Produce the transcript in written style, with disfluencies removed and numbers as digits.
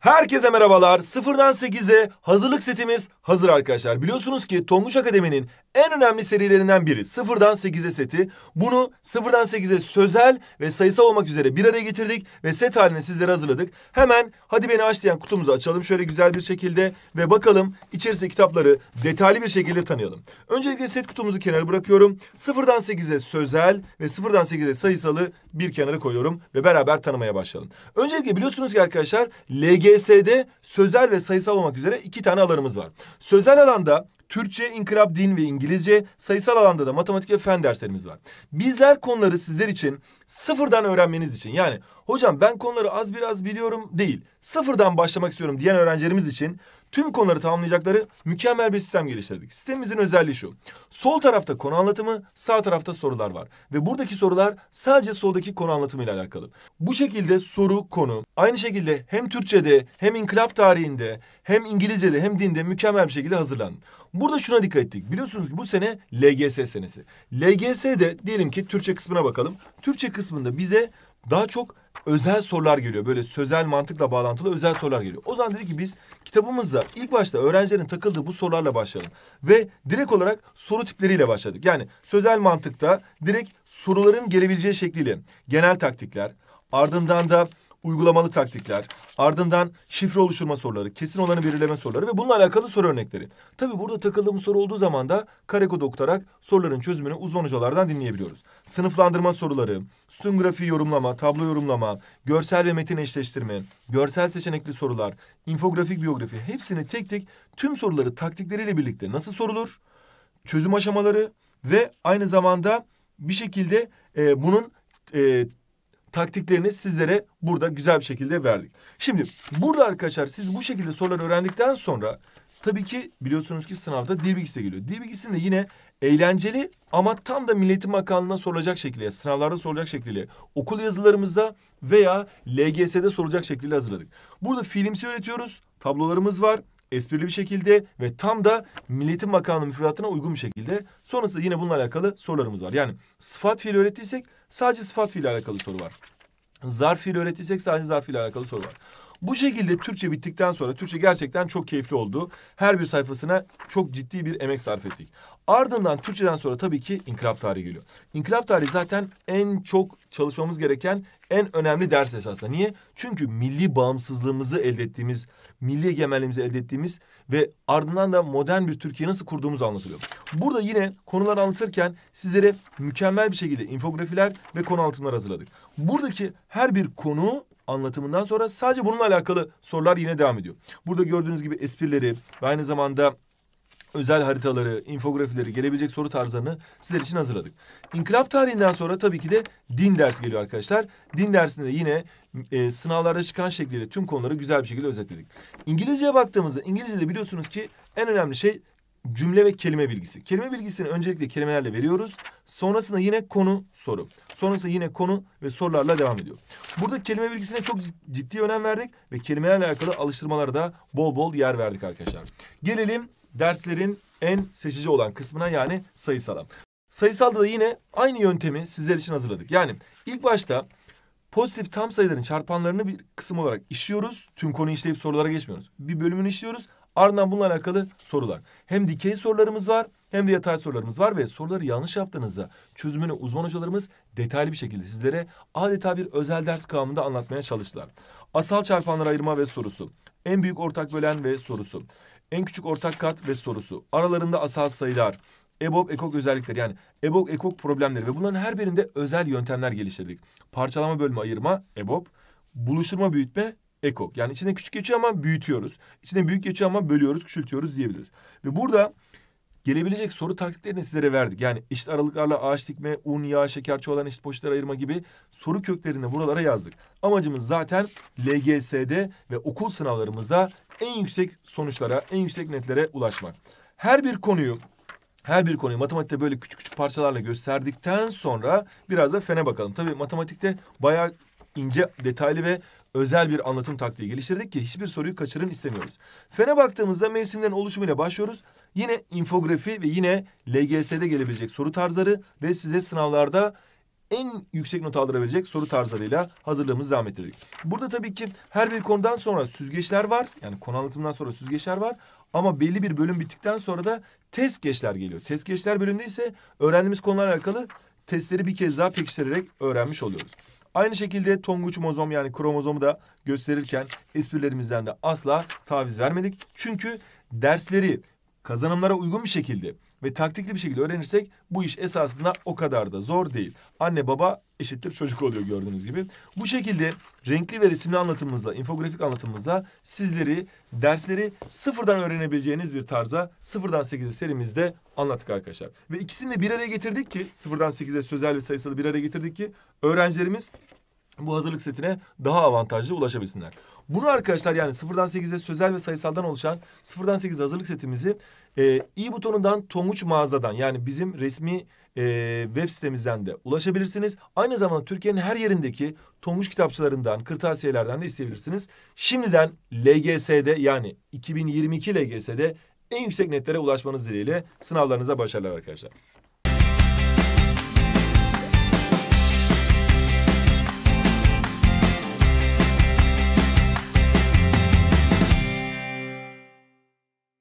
Herkese merhabalar. 0'dan 8'e hazırlık setimiz hazır arkadaşlar. Biliyorsunuz ki Tonguç Akademi'nin en önemli serilerinden biri 0'dan 8'e seti. Bunu 0'dan 8'e sözel ve sayısal olmak üzere bir araya getirdik ve set haline sizlere hazırladık. Hemen hadi beni aç diyen kutumuzu açalım şöyle güzel bir şekilde ve bakalım içerisindeki kitapları detaylı bir şekilde tanıyalım. Öncelikle set kutumuzu kenara bırakıyorum. 0'dan 8'e sözel ve 0'dan 8'e sayısalı bir kenara koyuyorum ve beraber tanımaya başlayalım. Öncelikle biliyorsunuz ki arkadaşlar LGS'de sözel ve sayısal olmak üzere iki tane alanımız var. Sözel alanda Türkçe, İnkılap, Din ve İngilizce, sayısal alanda da matematik ve fen derslerimiz var. Bizler konuları sizler için sıfırdan öğrenmeniz için, yani hocam ben konuları az biraz biliyorum değil, sıfırdan başlamak istiyorum diyen öğrencilerimiz için tüm konuları tamamlayacakları mükemmel bir sistem geliştirdik. Sistemimizin özelliği şu: sol tarafta konu anlatımı, sağ tarafta sorular var. Ve buradaki sorular sadece soldaki konu anlatımıyla alakalı. Bu şekilde soru, konu. Aynı şekilde hem Türkçe'de, hem İnkılap tarihinde, hem İngilizce'de, hem dinde mükemmel bir şekilde hazırlandı. Burada şuna dikkat ettik. Biliyorsunuz ki bu sene LGS senesi. LGS'de diyelim ki Türkçe kısmına bakalım. Türkçe kısmında bize daha çok özel sorular geliyor. Böyle sözel mantıkla bağlantılı özel sorular geliyor. O zaman dedi ki biz kitabımızda ilk başta öğrencilerin takıldığı bu sorularla başlayalım. Ve direkt olarak soru tipleriyle başladık. Yani sözel mantıkta direkt soruların gelebileceği şekliyle genel taktikler, ardından da uygulamalı taktikler, ardından şifre oluşturma soruları, kesin olanı belirleme soruları ve bununla alakalı soru örnekleri. Tabii burada takıldığımız soru olduğu zaman da kare kodu okutarak soruların çözümünü uzman hocalardan dinleyebiliyoruz. Sınıflandırma soruları, sütun grafiği yorumlama, tablo yorumlama, görsel ve metin eşleştirme, görsel seçenekli sorular, infografik biyografi, hepsini tek tek tüm soruları taktikleriyle birlikte nasıl sorulur, çözüm aşamaları ve aynı zamanda bir şekilde bunun taktiklerini sizlere burada güzel bir şekilde verdik. Şimdi burada arkadaşlar siz bu şekilde soruları öğrendikten sonra tabii ki biliyorsunuz ki sınavda dil bilgisi geliyor. Dil bilgisinde yine eğlenceli ama tam da Milli Eğitim Bakanlığı'na sorulacak şekilde, sınavlarda sorulacak şekilde, okul yazılarımızda veya LGS'de sorulacak şekilde hazırladık. Burada filmsi öğretiyoruz, tablolarımız var. Esprili bir şekilde ve tam da Milli Eğitim Bakanlığı müfredatına uygun bir şekilde. Sonrasında yine bununla alakalı sorularımız var. Yani sıfat fiili öğrettiysek sadece sıfat fiili alakalı soru var. Zarf fiili öğrettiysek sadece zarf fiili alakalı soru var. Bu şekilde Türkçe bittikten sonra, Türkçe gerçekten çok keyifli oldu. Her bir sayfasına çok ciddi bir emek sarf ettik. Ardından Türkçeden sonra tabii ki İnkılap tarihi geliyor. İnkılap tarihi zaten en çok çalışmamız gereken en önemli ders esasında. Niye? Çünkü milli bağımsızlığımızı elde ettiğimiz, milli egemenliğimizi elde ettiğimiz ve ardından da modern bir Türkiye nasıl kurduğumuz anlatılıyor. Burada yine konular anlatırken sizlere mükemmel bir şekilde infografiler ve konu anlatımları hazırladık. Buradaki her bir konu anlatımından sonra sadece bununla alakalı sorular yine devam ediyor. Burada gördüğünüz gibi esprileri ve aynı zamanda özel haritaları, infografileri, gelebilecek soru tarzlarını sizler için hazırladık. İnkılap tarihinden sonra tabii ki de din dersi geliyor arkadaşlar. Din dersinde yine sınavlarda çıkan şekliyle tüm konuları güzel bir şekilde özetledik. İngilizceye baktığımızda İngilizce'de biliyorsunuz ki en önemli şey cümle ve kelime bilgisi. Kelime bilgisini öncelikle kelimelerle veriyoruz. Sonrasında yine konu, soru. Sonrasında yine konu ve sorularla devam ediyor. Burada kelime bilgisine çok ciddi önem verdik ve kelimelerle alakalı alıştırmalara da bol bol yer verdik arkadaşlar. Gelelim derslerin en seçici olan kısmına, yani sayısala. Sayısalda da yine aynı yöntemi sizler için hazırladık. Yani ilk başta pozitif tam sayıların çarpanlarını bir kısım olarak işliyoruz. Tüm konuyu işleyip sorulara geçmiyoruz. Bir bölümünü işliyoruz. Ardından bununla alakalı sorular. Hem dikey sorularımız var hem de yatay sorularımız var ve soruları yanlış yaptığınızda çözümünü uzman hocalarımız detaylı bir şekilde sizlere adeta bir özel ders kıvamında anlatmaya çalıştılar. Asal çarpanlara ayırma ve sorusu. En büyük ortak bölen ve sorusu. En küçük ortak kat ve sorusu. Aralarında asal sayılar. EBOB, EKOK özellikleri, yani EBOB, EKOK problemleri ve bunların her birinde özel yöntemler geliştirdik. Parçalama, bölme, ayırma, EBOB. Buluşturma, büyütme, EKOK. Yani içinde küçük geçiyor ama büyütüyoruz. İçinde büyük geçiyor ama bölüyoruz, küçültüyoruz diyebiliriz. Ve burada gelebilecek soru taktiklerini sizlere verdik. Yani eşit aralıklarla ağaç dikme, un, yağ, şeker çuvallarına eşit boşluklara ayırma gibi soru köklerini buralara yazdık. Amacımız zaten LGS'de ve okul sınavlarımızda en yüksek sonuçlara, en yüksek netlere ulaşmak. Her bir konuyu matematikte böyle küçük küçük parçalarla gösterdikten sonra biraz da fene bakalım. Tabii matematikte bayağı ince, detaylı ve özel bir anlatım taktiği geliştirdik ki hiçbir soruyu kaçırın istemiyoruz. Fene baktığımızda mevsimlerin oluşumuyla başlıyoruz. Yine infografi ve yine LGS'de gelebilecek soru tarzları ve size sınavlarda en yüksek not aldırabilecek soru tarzlarıyla hazırlığımızı devam ettirdik. Burada tabii ki her bir konudan sonra süzgeçler var. Yani konu anlatımından sonra süzgeçler var. Ama belli bir bölüm bittikten sonra da test geçler geliyor. Test geçler bölümünde ise öğrendiğimiz konularla alakalı testleri bir kez daha pekiştirerek öğrenmiş oluyoruz. Aynı şekilde tonguç mozom yani kromozomu da gösterirken esprilerimizden de asla taviz vermedik. Çünkü dersleri kazanımlara uygun bir şekilde ve taktikli bir şekilde öğrenirsek bu iş esasında o kadar da zor değil. Anne baba eşittir çocuk oluyor gördüğünüz gibi. Bu şekilde renkli ve resimli anlatımımızla, infografik anlatımımızla sizleri dersleri sıfırdan öğrenebileceğiniz bir tarza 0'dan 8'e serimizde anlattık arkadaşlar. Ve ikisini de bir araya getirdik ki 0'dan 8'e sözel ve sayısalı bir araya getirdik ki öğrencilerimiz bu hazırlık setine daha avantajlı ulaşabilsinler. Bunu arkadaşlar yani 0'dan 8'e sözel ve sayısaldan oluşan 0'dan 8'e hazırlık setimizi i butonundan Tonguç mağazadan yani bizim resmi web sitemizden de ulaşabilirsiniz. Aynı zamanda Türkiye'nin her yerindeki Tonguç kitapçılarından, kırtasiyelerden de isteyebilirsiniz. Şimdiden LGS'de yani 2022 LGS'de en yüksek netlere ulaşmanız dileğiyle sınavlarınıza başarılar arkadaşlar.